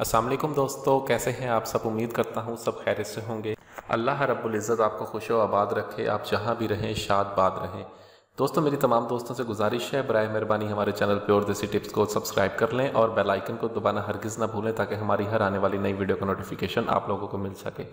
अस्सलाम वालेकुम दोस्तों, कैसे हैं आप सब। उम्मीद करता हूँ सब खैरियत से होंगे। अल्लाह रब्बुल इज़्ज़त आपको खुश व आबाद रखे, आप जहाँ भी रहें शाद बाद रहें। दोस्तों, मेरी तमाम दोस्तों से गुजारिश है, बराए मेहरबानी हमारे चैनल प्योर देसी टिप्स को सब्सक्राइब कर लें और बेल आइकन को दबाना हरगिज़ ना भूलें ताकि हमारी हर आने वाली नई वीडियो का नोटिफिकेशन आप लोगों को मिल सके।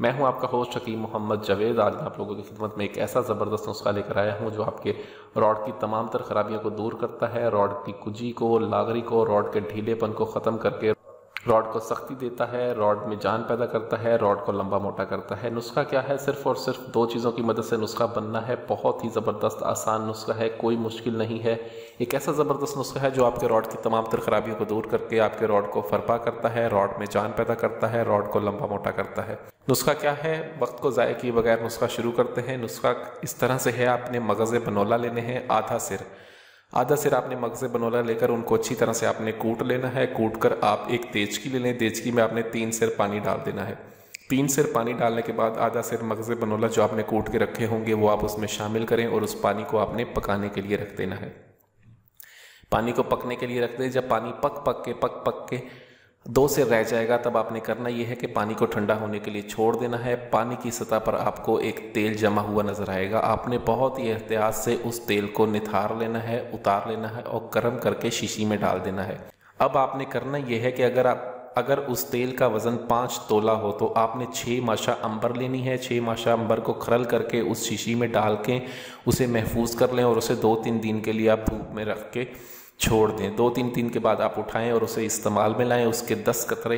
मैं हूं आपका होस्ट हकीम मोहम्मद जावेद। आज मैं आप लोगों की खिदमत में एक ऐसा ज़बरदस्त नुस्खा लेकर आया हूँ जो आपके रॉड की तमाम तर खराबियों को दूर करता है, रॉड की कुजी को, लागरी को, रॉड के ढीलेपन को ख़त्म करके रॉड को सख्ती देता है, रॉड में जान पैदा करता है, रॉड को लंबा मोटा करता है। नुस्खा क्या है? सिर्फ और सिर्फ दो चीज़ों की मदद से नुस्खा बनना है। बहुत ही ज़बरदस्त आसान नुस्खा है, कोई मुश्किल नहीं है। एक ऐसा ज़बरदस्त नुस्खा है जो आपके रॉड की तमाम तर खराबियों को दूर करके आपके रॉड को फरपा करता है, रॉड में जान पैदा करता है, रॉड को लंबा मोटा करता है। नुस्खा क्या है? वक्त को ज़ाया किए बगैर नुस्खा शुरू करते हैं। नुस्खा इस तरह से है, आपने मगज़ बनोला लेने हैं, आधा सिर आपने मगज़ बनोला लेकर उनको अच्छी तरह से आपने कूट लेना है। कूट कर आप एक देचकी ले लें, देचकी में आपने 3 सिर पानी डाल देना है। 3 सिर पानी डालने के बाद आधा सिर मगज़ बनोला जो आपने कूट के रखे होंगे वो आप उसमें शामिल करें और उस पानी को आपने पकाने के लिए रख देना है। पानी को पकने के लिए रख दें। जब पानी पक के 2 सिर रह जाएगा तब आपने करना यह है कि पानी को ठंडा होने के लिए छोड़ देना है। पानी की सतह पर आपको एक तेल जमा हुआ नज़र आएगा, आपने बहुत ही एहतियात से उस तेल को निथार लेना है, उतार लेना है और गर्म करके शीशी में डाल देना है। अब आपने करना यह है कि अगर उस तेल का वज़न 5 तोला हो तो आपने 6 माशा अंबर लेनी है। 6 माशा अंबर को खरल करके उस शीशी में डाल के उसे महफूज कर लें और उसे 2-3 दिन के लिए आप धूप में रख के छोड़ दें। 2-3 दिन के बाद आप उठाएं और उसे इस्तेमाल में लाएं। उसके 10 कतरे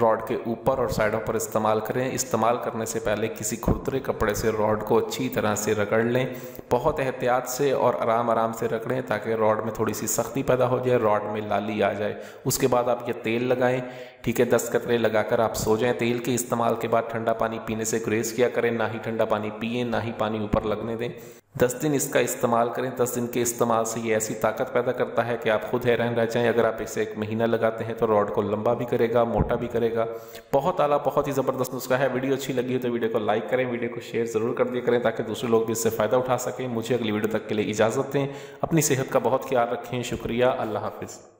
रॉड के ऊपर और साइडों पर इस्तेमाल करें। इस्तेमाल करने से पहले किसी खुरदरे कपड़े से रॉड को अच्छी तरह से रगड़ लें, बहुत एहतियात से और आराम से रगड़ें ताकि रॉड में थोड़ी सी सख्ती पैदा हो जाए, रॉड में लाली आ जाए। उसके बाद आप ये तेल लगाएं, ठीक है। 10 कतरे लगाकर आप सो जाएं। तेल के इस्तेमाल के बाद ठंडा पानी पीने से गुरेज किया करें, ना ही ठंडा पानी पिए, ना ही पानी ऊपर लगने दें। 10 दिन इसका इस्तेमाल करें। 10 दिन के इस्तेमाल से ये ऐसी ताकत पैदा करता है कि आप खुद हैरान रह जाएं। अगर आप इसे 1 महीना लगाते हैं तो रॉड को लंबा भी करेगा, मोटा भी करेगा। बहुत आला, बहुत ही ज़बरदस्त नुस्खा है। वीडियो अच्छी लगी हो तो वीडियो को लाइक करें, वीडियो को शेयर ज़रूर कर दिया करें ताकि दूसरे लोग भी इससे फ़ायदा उठा सकें। मुझे अगली वीडियो तक के लिए इजाज़त दें। अपनी सेहत का बहुत ख्याल रखें। शुक्रिया, अल्लाह हाफिज़।